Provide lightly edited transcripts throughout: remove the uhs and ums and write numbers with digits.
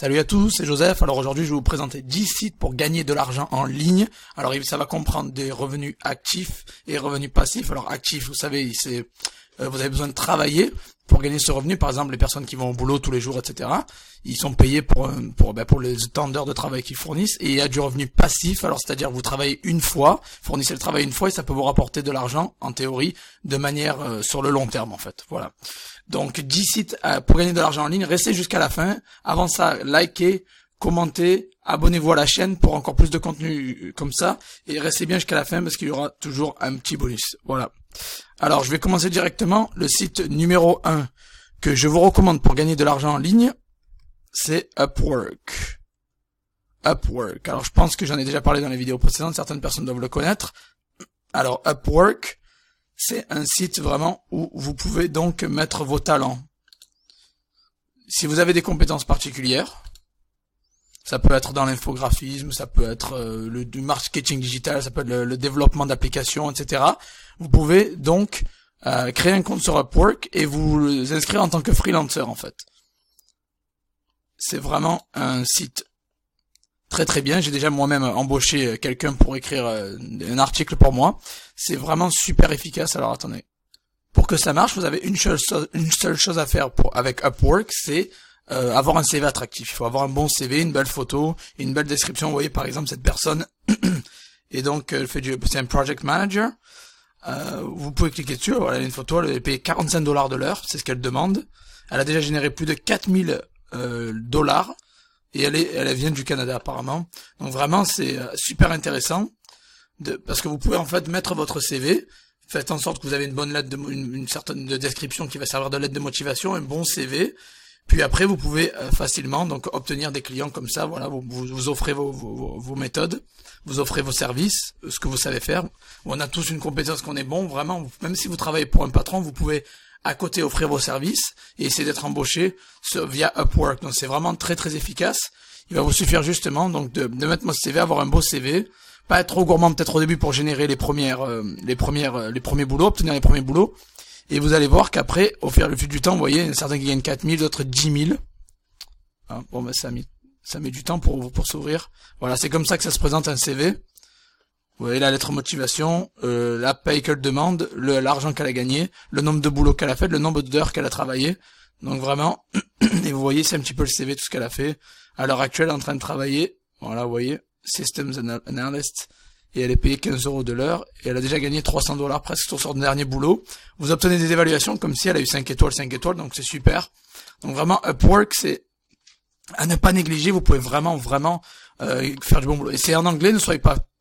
Salut à tous, c'est Joseph. Alors aujourd'hui, je vais vous présenter 10 sites pour gagner de l'argent en ligne. Alors ça va comprendre des revenus actifs et revenus passifs. Alors actifs, vous savez, vous avez besoin de travailler pour gagner ce revenu. Par exemple, les personnes qui vont au boulot tous les jours, etc., ils sont payés pour les temps d'heures de travail qu'ils fournissent. Et il y a du revenu passif, alors c'est-à-dire vous travaillez une fois, fournissez le travail une fois et ça peut vous rapporter de l'argent, en théorie, de manière sur le long terme, en fait. Voilà. Donc 10 sites pour gagner de l'argent en ligne, restez jusqu'à la fin. Avant ça, likez, commentez, abonnez-vous à la chaîne pour encore plus de contenu comme ça. Et restez bien jusqu'à la fin parce qu'il y aura toujours un petit bonus. Voilà. Alors, je vais commencer directement. Le site numéro 1 que je vous recommande pour gagner de l'argent en ligne, c'est Upwork. Upwork. Alors, je pense que j'en ai déjà parlé dans les vidéos précédentes. Certaines personnes doivent le connaître. Alors, Upwork, c'est un site vraiment où vous pouvez donc mettre vos talents. Si vous avez des compétences particulières, ça peut être dans l'infographisme, ça peut être du marketing digital, ça peut être le développement d'applications, etc. Vous pouvez donc créer un compte sur Upwork et vous inscrire en tant que freelancer, en fait. C'est vraiment un site très très bien. J'ai déjà moi-même embauché quelqu'un pour écrire un article pour moi. C'est vraiment super efficace. Alors attendez. Pour que ça marche, vous avez une seule chose à faire avec Upwork, c'est avoir un CV attractif. Il faut avoir un bon CV, une belle photo, une belle description. Vous voyez par exemple cette personne et donc c'est un project manager. Vous pouvez cliquer dessus. Voilà, elle a une photo, elle est payée 45 $ de l'heure, c'est ce qu'elle demande. Elle a déjà généré plus de 4000 dollars et elle vient du Canada apparemment. Donc vraiment c'est super intéressant parce que vous pouvez en fait mettre votre CV. Faites en sorte que vous avez une bonne lettre, une certaine description qui va servir de lettre de motivation, un bon CV. Puis après, vous pouvez facilement donc obtenir des clients comme ça. Voilà, vous offrez vos méthodes, vous offrez vos services, ce que vous savez faire. On a tous une compétence qu'on est bon, vraiment. Même si vous travaillez pour un patron, vous pouvez à côté offrir vos services et essayer d'être embauché via Upwork. Donc c'est vraiment très très efficace. Il va vous suffire justement donc de mettre votre CV, avoir un beau CV, pas être trop gourmand peut-être au début pour générer les premiers boulots, obtenir les premiers boulots. Et vous allez voir qu'après, au fur et à mesure du temps, vous voyez, certains qui gagnent 4000, d'autres 10000. Ah, bon, ben, ça met du temps pour s'ouvrir. Voilà, c'est comme ça que ça se présente un CV. Vous voyez la lettre motivation, la paye qu'elle demande, l'argent qu'elle a gagné, le nombre de boulots qu'elle a fait, le nombre d'heures qu'elle a travaillé. Donc vraiment, et vous voyez, c'est un petit peu le CV, tout ce qu'elle a fait. À l'heure actuelle, elle est en train de travailler. Voilà, vous voyez, Systems Analyst. Et elle est payée 15 € de l'heure, et elle a déjà gagné 300 $ presque sur son dernier boulot. Vous obtenez des évaluations comme si elle a eu 5 étoiles, donc c'est super. Donc vraiment, Upwork, c'est à ne pas négliger, vous pouvez vraiment faire du bon boulot. Et c'est en anglais,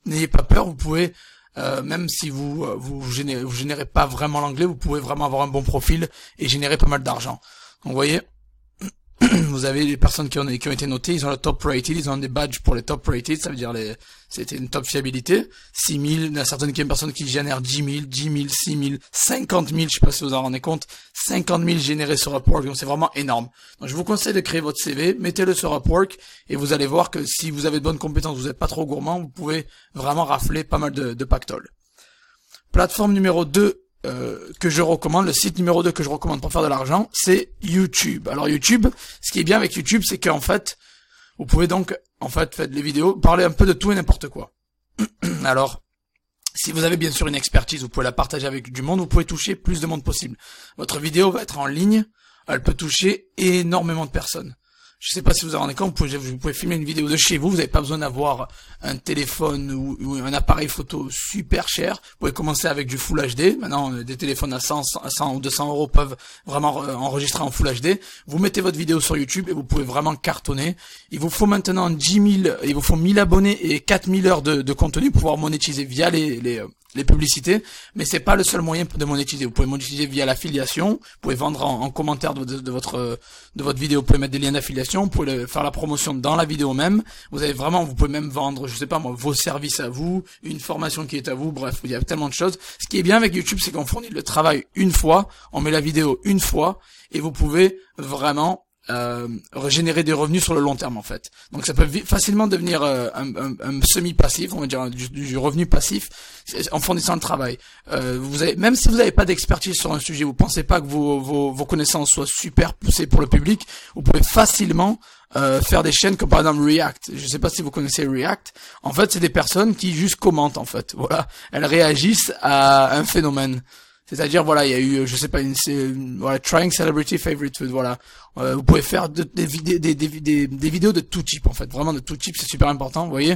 n'ayez pas peur, vous pouvez, même si vous générez pas vraiment l'anglais, vous pouvez vraiment avoir un bon profil et générer pas mal d'argent. Donc vous voyez, vous avez les personnes qui ont été notées, ils ont le top rated, ils ont des badges pour les top rated, ça veut dire c'était une top fiabilité. 6000, il y a certaines personnes qui génèrent 10000, 10000, 6000, 50000, je sais pas si vous en rendez compte, 50000 générés sur Upwork, donc c'est vraiment énorme. Donc je vous conseille de créer votre CV, mettez-le sur Upwork, et vous allez voir que si vous avez de bonnes compétences, vous n'êtes pas trop gourmand, vous pouvez vraiment rafler pas mal de pactole. Plateforme numéro 2. Que je recommande, le site numéro 2 que je recommande pour faire de l'argent, c'est YouTube. Alors YouTube, ce qui est bien avec YouTube, c'est qu'en fait, vous pouvez donc, faire des vidéos, parler un peu de tout et n'importe quoi. Alors, si vous avez bien sûr une expertise, vous pouvez la partager avec du monde, vous pouvez toucher plus de monde possible. Votre vidéo va être en ligne, elle peut toucher énormément de personnes. Je sais pas si vous en rendez compte, vous pouvez filmer une vidéo de chez vous, vous n'avez pas besoin d'avoir un téléphone ou un appareil photo super cher. Vous pouvez commencer avec du Full HD. Maintenant, des téléphones à 100 ou 200 € peuvent vraiment enregistrer en Full HD. Vous mettez votre vidéo sur YouTube et vous pouvez vraiment cartonner. Il vous faut maintenant il vous faut 1000 abonnés et 4000 heures de contenu pour pouvoir monétiser via les publicités, mais c'est pas le seul moyen de monétiser. Vous pouvez monétiser via l'affiliation, vous pouvez vendre en commentaire de votre vidéo, vous pouvez mettre des liens d'affiliation, vous pouvez faire la promotion dans la vidéo même. Vous pouvez même vendre, je sais pas moi, vos services à vous, une formation qui est à vous, bref, il y a tellement de choses. Ce qui est bien avec YouTube, c'est qu'on fournit le travail une fois, on met la vidéo une fois, et vous pouvez vraiment régénérer des revenus sur le long terme en fait. Donc ça peut facilement devenir un semi-passif, on va dire du revenu passif en fournissant le travail. Vous avez, même si vous n'avez pas d'expertise sur un sujet, vous pensez pas que vos connaissances soient super poussées pour le public, vous pouvez facilement faire des chaînes comme par exemple React. Je sais pas si vous connaissez React. En fait, c'est des personnes qui juste commentent en fait. Voilà, elles réagissent à un phénomène. C'est-à-dire voilà, il y a eu je sais pas voilà, trying celebrity favorite food, voilà. Vous pouvez faire des vidéos de tout type en fait, vraiment de tout type, c'est super important, vous voyez.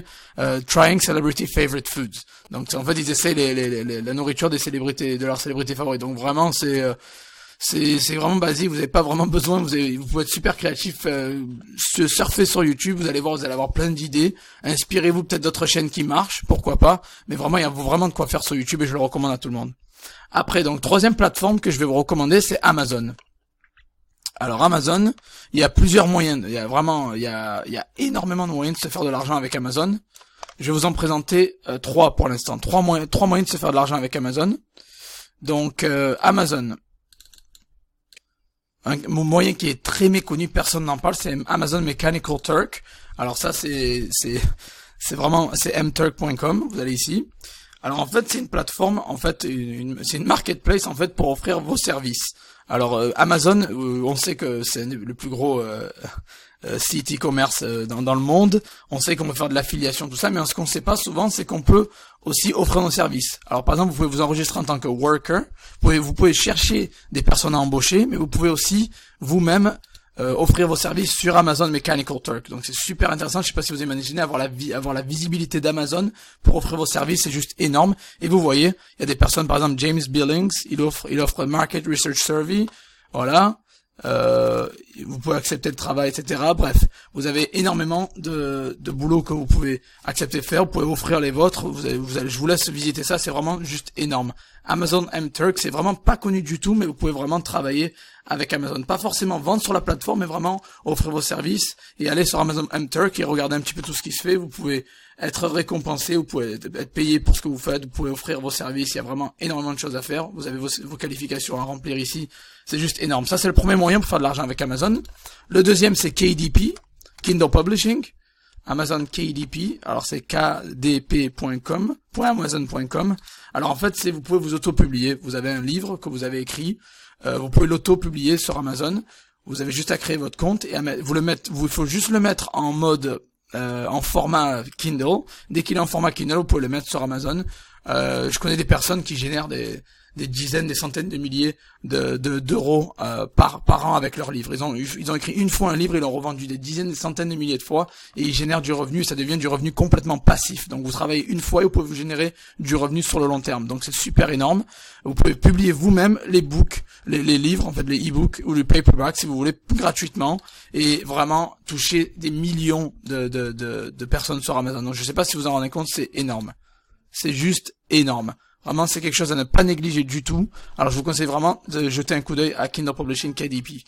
Trying celebrity favorite foods. Donc en fait, ils essaient la nourriture des célébrités, de leurs célébrités favorites. Donc vraiment c'est vraiment basique, vous n'avez pas vraiment besoin, vous pouvez être super créatif, se surfer sur YouTube, vous allez avoir plein d'idées, inspirez-vous peut-être d'autres chaînes qui marchent, pourquoi pas, mais vraiment il y a vraiment de quoi faire sur YouTube et je le recommande à tout le monde. Après, donc troisième plateforme que je vais vous recommander, c'est Amazon. Alors Amazon, il y a plusieurs moyens, il y a énormément de moyens de se faire de l'argent avec Amazon. Je vais vous en présenter trois pour l'instant, trois moyens de se faire de l'argent avec Amazon. Donc Amazon, un moyen qui est très méconnu, personne n'en parle, c'est Amazon Mechanical Turk. Alors ça c'est vraiment c'est mturk.com, vous allez ici. Alors en fait, c'est une plateforme, en fait, c'est une marketplace en fait pour offrir vos services. Alors Amazon, on sait que c'est le plus gros site e-commerce dans le monde, on sait qu'on peut faire de l'affiliation, tout ça, mais ce qu'on sait pas souvent, c'est qu'on peut aussi offrir nos services. Alors par exemple, vous pouvez vous enregistrer en tant que worker, vous pouvez chercher des personnes à embaucher, mais vous pouvez aussi vous-même offrir vos services sur Amazon Mechanical Turk. Donc c'est super intéressant, je sais pas si vous imaginez avoir la visibilité d'Amazon pour offrir vos services, c'est juste énorme. Et vous voyez, il y a des personnes, par exemple James Billings, il offre Market Research Survey, voilà. Vous pouvez accepter le travail, etc. Bref, vous avez énormément de boulot que vous pouvez accepter de faire. Vous pouvez offrir les vôtres. Je vous laisse visiter ça. C'est vraiment juste énorme. Amazon MTurk, c'est vraiment pas connu du tout, mais vous pouvez vraiment travailler avec Amazon. Pas forcément vendre sur la plateforme, mais vraiment offrir vos services et aller sur Amazon MTurk et regarder un petit peu tout ce qui se fait. Vous pouvez être récompensé, vous pouvez être payé pour ce que vous faites, vous pouvez offrir vos services. Il y a vraiment énormément de choses à faire. Vous avez vos qualifications à remplir ici. C'est juste énorme. Ça, c'est le premier moyen pour faire de l'argent avec Amazon. Le deuxième, c'est KDP, Kindle Publishing. Amazon KDP, alors c'est kdp.com.amazon.com. Alors en fait, vous pouvez vous auto-publier. Vous avez un livre que vous avez écrit, vous pouvez l'auto-publier sur Amazon. Vous avez juste à créer votre compte et il faut juste le mettre en mode en format Kindle. Dès qu'il est en format Kindle, vous pouvez le mettre sur Amazon. Je connais des personnes qui génèrent des dizaines, des centaines de milliers d'euros par an avec leurs livres. Ils ont écrit une fois un livre, ils l'ont revendu des dizaines, des centaines de milliers de fois, et ils génèrent du revenu, ça devient du revenu complètement passif. Donc vous travaillez une fois et vous pouvez vous générer du revenu sur le long terme. Donc c'est super énorme. Vous pouvez publier vous-même les books, les livres, en fait les e-books ou les paperbacks si vous voulez, gratuitement, et vraiment toucher des millions de personnes sur Amazon. Donc je sais pas si vous en rendez compte, c'est énorme. C'est juste énorme. Vraiment, c'est quelque chose à ne pas négliger du tout. Alors, je vous conseille vraiment de jeter un coup d'œil à Kindle Publishing KDP.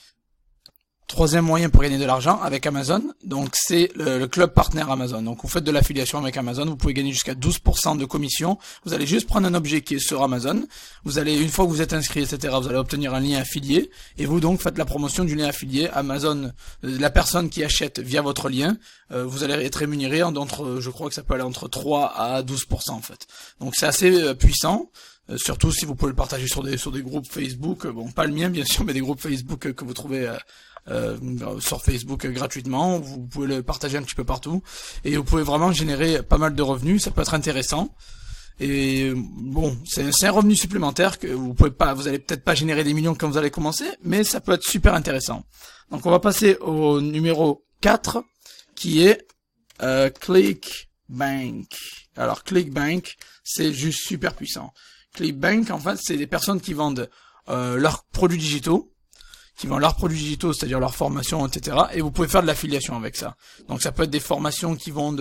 Troisième moyen pour gagner de l'argent avec Amazon, donc c'est le club partenaire Amazon. Donc vous faites de l'affiliation avec Amazon, vous pouvez gagner jusqu'à 12% de commission. Vous allez juste prendre un objet qui est sur Amazon. Vous allez, une fois que vous êtes inscrit, etc., vous allez obtenir un lien affilié. Et vous donc faites la promotion du lien affilié. Amazon, la personne qui achète via votre lien, vous allez être rémunéré je crois que ça peut aller entre 3 à 12% en fait. Donc c'est assez puissant. Surtout si vous pouvez le partager sur des groupes Facebook, bon pas le mien bien sûr, mais des groupes Facebook que vous trouvez sur Facebook gratuitement, vous pouvez le partager un petit peu partout et vous pouvez vraiment générer pas mal de revenus, ça peut être intéressant. Et bon, c'est un revenu supplémentaire que vous allez peut-être pas générer des millions quand vous allez commencer, mais ça peut être super intéressant. Donc on va passer au numéro 4 qui est Clickbank. Alors Clickbank, c'est juste super puissant. Clickbank, en fait, c'est des personnes qui vendent leurs produits digitaux, c'est-à-dire leurs formations, etc. Et vous pouvez faire de l'affiliation avec ça. Donc ça peut être des formations qui vont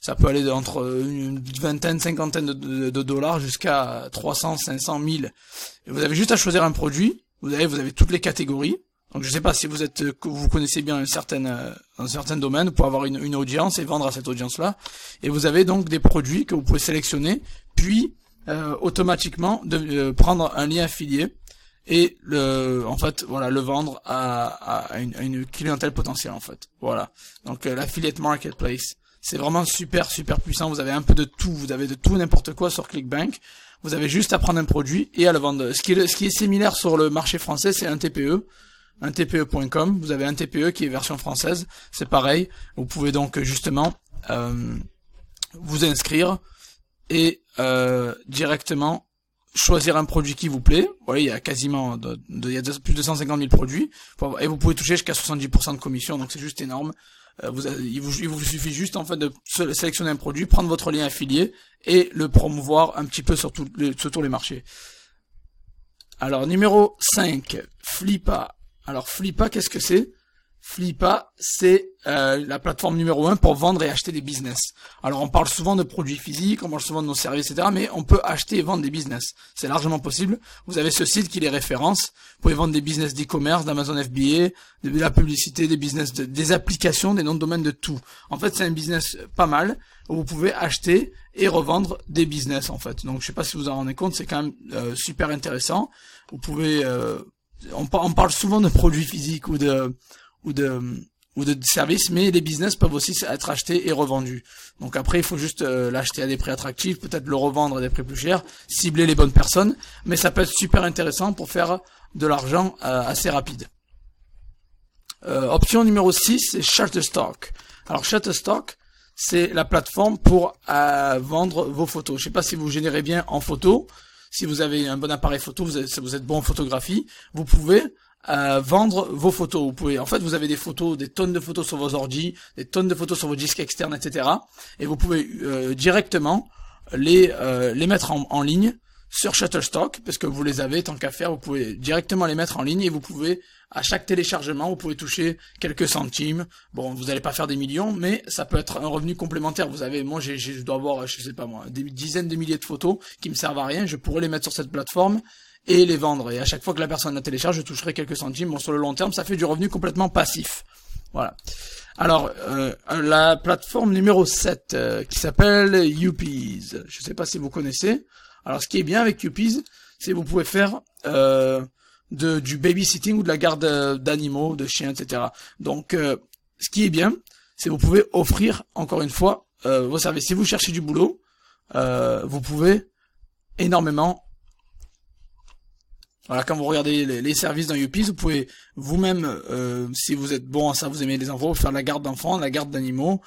ça peut aller entre une vingtaine, cinquantaine de dollars jusqu'à 300, 500, 1000. Et vous avez juste à choisir un produit. Vous avez toutes les catégories. Donc je sais pas si vous connaissez bien un certain domaine, vous pouvez avoir une audience et vendre à cette audience-là. Et vous avez donc des produits que vous pouvez sélectionner, puis automatiquement prendre un lien affilié et le vendre à une clientèle potentielle en fait. Voilà. Donc l'affiliate marketplace, c'est vraiment super super puissant, vous avez un peu de tout, vous avez de tout n'importe quoi sur Clickbank. Vous avez juste à prendre un produit et à le vendre. Ce qui est similaire sur le marché français, c'est un TPE. untpe.com, vous avez untpe qui est version française, c'est pareil, vous pouvez donc justement vous inscrire et directement choisir un produit qui vous plaît. Voilà, il y a quasiment plus de 150 000 produits et vous pouvez toucher jusqu'à 70% de commission, donc c'est juste énorme. Il vous suffit juste en fait de sélectionner un produit, prendre votre lien affilié et le promouvoir un petit peu sur tous les marchés. Alors numéro 5, Flippa. Alors Flippa, qu'est-ce que c'est? Flippa, c'est la plateforme numéro 1 pour vendre et acheter des business. Alors on parle souvent de produits physiques, on parle souvent de nos services, etc. Mais on peut acheter et vendre des business. C'est largement possible. Vous avez ce site qui les référence. Vous pouvez vendre des business d'e-commerce, d'Amazon FBA, de la publicité, des business, des applications, des noms de domaine, de tout. En fait, c'est un business pas mal où vous pouvez acheter et revendre des business en fait. Donc je sais pas si vous en rendez compte, c'est quand même super intéressant. Vous pouvez, on parle souvent de produits physiques ou de services, mais les business peuvent aussi être achetés et revendus. Donc après, il faut juste l'acheter à des prix attractifs, peut-être le revendre à des prix plus chers, cibler les bonnes personnes, mais ça peut être super intéressant pour faire de l'argent assez rapide. Option numéro 6, c'est Shutterstock. Alors Shutterstock, c'est la plateforme pour vendre vos photos. Je sais pas si vous générez bien en photo, si vous avez un bon appareil photo, si vous êtes bon en photographie, vous pouvez vendre vos photos. Vous pouvez, en fait, vous avez des photos, des tonnes de photos sur vos ordi, des tonnes de photos sur vos disques externes, etc. Et vous pouvez directement les mettre en ligne sur Shutterstock, parce que vous les avez, tant qu'à faire, vous pouvez directement les mettre en ligne et vous pouvez, à chaque téléchargement, vous pouvez toucher quelques centimes. Bon, vous n'allez pas faire des millions, mais ça peut être un revenu complémentaire. Vous avez, moi, je dois avoir, je sais pas moi, des dizaines de milliers de photos qui me servent à rien. Je pourrais les mettre sur cette plateforme et les vendre, et à chaque fois que la personne la télécharge, je toucherai quelques centimes. Bon, sur le long terme, ça fait du revenu complètement passif. Voilà. Alors la plateforme numéro 7 qui s'appelle YouPease, je sais pas si vous connaissez. Alors ce qui est bien avec YouPease, c'est que vous pouvez faire du babysitting ou de la garde d'animaux, de chiens, etc. Donc ce qui est bien, c'est que vous pouvez offrir, encore une fois, vos services. Si vous cherchez du boulot, vous pouvez énormément. Voilà, quand vous regardez les services dans YouPease, vous pouvez vous-même, si vous êtes bon à ça, vous aimez les enfants, faire la garde d'enfants, la garde d'animaux,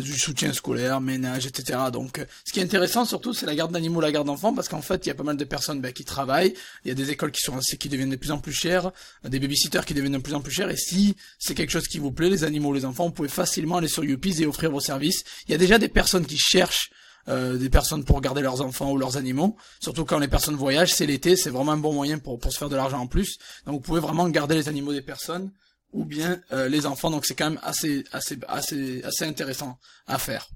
du soutien scolaire, ménage, etc. Donc, ce qui est intéressant surtout, c'est la garde d'animaux, la garde d'enfants, parce qu'en fait, il y a pas mal de personnes qui travaillent, il y a des écoles qui deviennent de plus en plus chères, des babysitters qui deviennent de plus en plus chères, et si c'est quelque chose qui vous plaît, les animaux, les enfants, vous pouvez facilement aller sur YouPease et offrir vos services. Il y a déjà des personnes qui cherchent des personnes pour garder leurs enfants ou leurs animaux, surtout quand les personnes voyagent, c'est l'été, c'est vraiment un bon moyen pour se faire de l'argent en plus. Donc vous pouvez vraiment garder les animaux des personnes ou bien les enfants, donc c'est quand même assez intéressant à faire.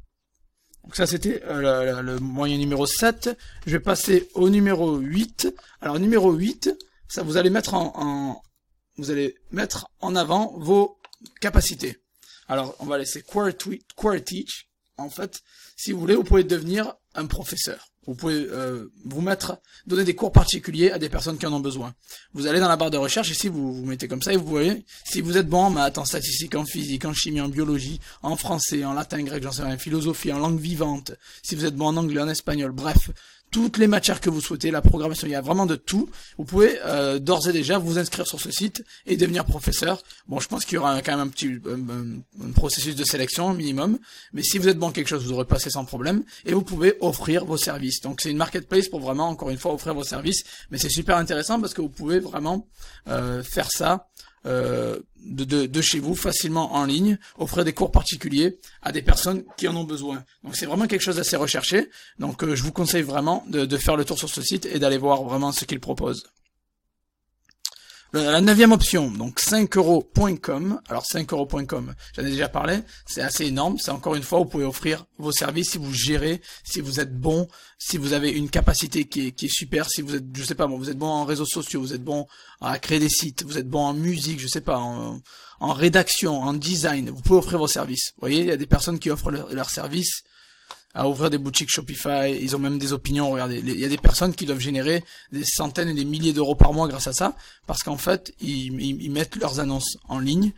Donc ça c'était le moyen numéro 7. Je vais passer au numéro 8. Alors numéro 8, ça vous allez mettre vous allez mettre en avant vos capacités. Alors on va laisser Quart Teach. En fait, si vous voulez, vous pouvez devenir un professeur. Vous pouvez donner des cours particuliers à des personnes qui en ont besoin. Vous allez dans la barre de recherche, ici, vous mettez comme ça, et vous voyez, si vous êtes bon en maths, en statistiques, en physique, en chimie, en biologie, en français, en latin, grec, j'en sais rien, en philosophie, en langue vivante, si vous êtes bon en anglais, en espagnol, bref, toutes les matières que vous souhaitez, la programmation, il y a vraiment de tout. Vous pouvez d'ores et déjà vous inscrire sur ce site et devenir professeur. Bon, je pense qu'il y aura quand même un processus de sélection minimum, mais si vous êtes bon en quelque chose, vous aurez passé sans problème, et vous pouvez offrir vos services. Donc c'est une marketplace pour vraiment, encore une fois, offrir vos services, mais c'est super intéressant parce que vous pouvez vraiment faire ça de chez vous, facilement en ligne, offrir des cours particuliers à des personnes qui en ont besoin. Donc c'est vraiment quelque chose d'assez recherché. Donc je vous conseille vraiment de faire le tour sur ce site et d'aller voir vraiment ce qu'il propose. La 9e option, donc 5euros.com. Alors 5euros.com, j'en ai déjà parlé, c'est assez énorme. C'est encore une fois, vous pouvez offrir vos services si vous gérez, si vous êtes bon, si vous avez une capacité qui est super, si vous êtes, je sais pas, bon, vous êtes bon en réseaux sociaux, vous êtes bon à créer des sites, vous êtes bon en musique, je sais pas, en rédaction, en design, vous pouvez offrir vos services. Vous voyez, il y a des personnes qui offrent leurs services à ouvrir des boutiques Shopify, ils ont même des opinions, regardez, il y a des personnes qui doivent générer des centaines et des milliers d'euros par mois grâce à ça, parce qu'en fait, ils mettent leurs annonces en ligne,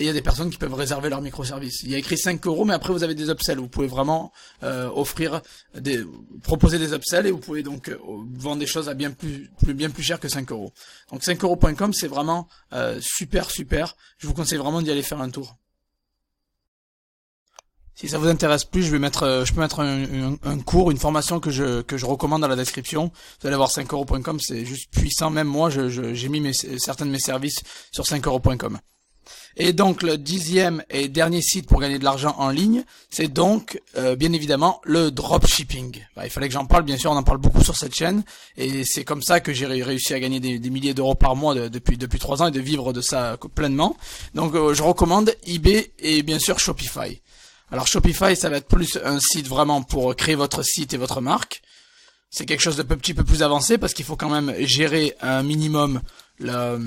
Et il y a des personnes qui peuvent réserver leur microservice. Il y a écrit 5 euros, mais après vous avez des upsells. Vous pouvez vraiment proposer des upsells, et vous pouvez donc vendre des choses à bien plus cher que 5 euros. Donc 5euros.com, c'est vraiment super. Je vous conseille vraiment d'y aller faire un tour. Si ça vous intéresse plus, je peux mettre un cours, une formation que je recommande dans la description. Vous allez voir 5euros.com, c'est juste puissant. Même moi, j'ai mis certains de mes services sur 5euros.com. Et donc le 10e et dernier site pour gagner de l'argent en ligne, c'est donc bien évidemment le dropshipping. Bah, il fallait que j'en parle, bien sûr, on en parle beaucoup sur cette chaîne, et c'est comme ça que j'ai réussi à gagner des milliers d'euros par mois depuis 3 ans et de vivre de ça pleinement. Donc je recommande eBay et bien sûr Shopify. Alors Shopify, ça va être plus un site vraiment pour créer votre site et votre marque. C'est quelque chose de petit peu plus avancé parce qu'il faut quand même gérer un minimum le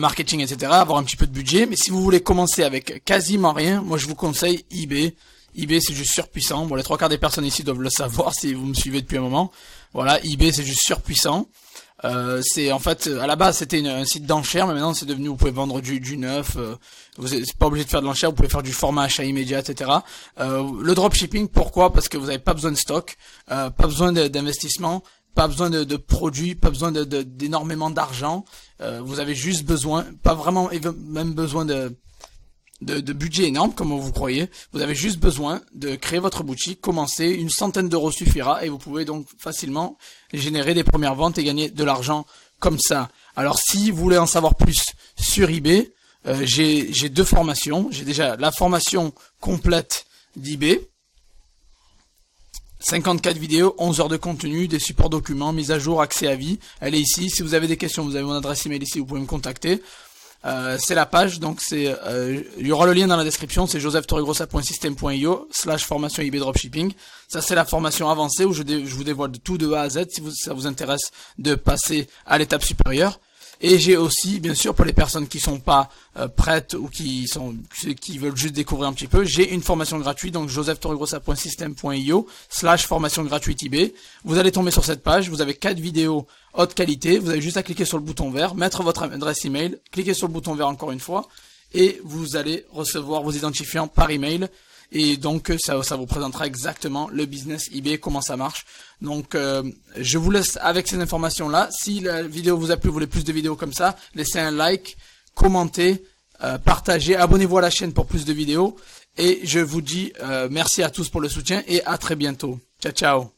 marketing, etc., avoir un petit peu de budget. Mais si vous voulez commencer avec quasiment rien, moi je vous conseille eBay. eBay, c'est juste surpuissant. Bon, les 3/4 des personnes ici doivent le savoir si vous me suivez depuis un moment. Voilà, eBay, c'est juste surpuissant. C'est en fait, à la base c'était un site d'enchères, mais maintenant c'est devenu, vous pouvez vendre du neuf, vous n'êtes pas obligé de faire de l'enchère, vous pouvez faire du format achat immédiat, etc. Le dropshipping, pourquoi? Parce que vous n'avez pas besoin de stock, pas besoin d'investissement, pas besoin de produits, pas besoin d'énormément d'argent, vous avez juste besoin, pas vraiment même besoin de budget énorme comme vous croyez, vous avez juste besoin de créer votre boutique, commencer, une centaine d'euros suffira et vous pouvez donc facilement générer des premières ventes et gagner de l'argent comme ça. Alors si vous voulez en savoir plus sur eBay, j'ai deux formations, j'ai déjà la formation complète d'eBay, 54 vidéos, 11 heures de contenu, des supports documents, mise à jour, accès à vie, elle est ici. Si vous avez des questions, vous avez mon adresse email ici, vous pouvez me contacter. C'est la page, donc c'est, il y aura le lien dans la description, c'est josephtorregrossa.system.io/formation eBay dropshipping. Ça c'est la formation avancée où je vous dévoile tout de A à Z si ça vous intéresse de passer à l'étape supérieure. Et j'ai aussi, bien sûr, pour les personnes qui sont pas prêtes ou qui veulent juste découvrir un petit peu, j'ai une formation gratuite, donc josephtorregrossa.system.io/formation gratuite eBay. Vous allez tomber sur cette page, vous avez 4 vidéos haute qualité, vous avez juste à cliquer sur le bouton vert, mettre votre adresse email, cliquer sur le bouton vert encore une fois, et vous allez recevoir vos identifiants par email. Et donc ça vous présentera exactement le business eBay, comment ça marche. Donc je vous laisse avec ces informations là. Si la vidéo vous a plu, vous voulez plus de vidéos comme ça, laissez un like, commentez, partagez, abonnez-vous à la chaîne pour plus de vidéos. Et je vous dis merci à tous pour le soutien et à très bientôt. Ciao ciao.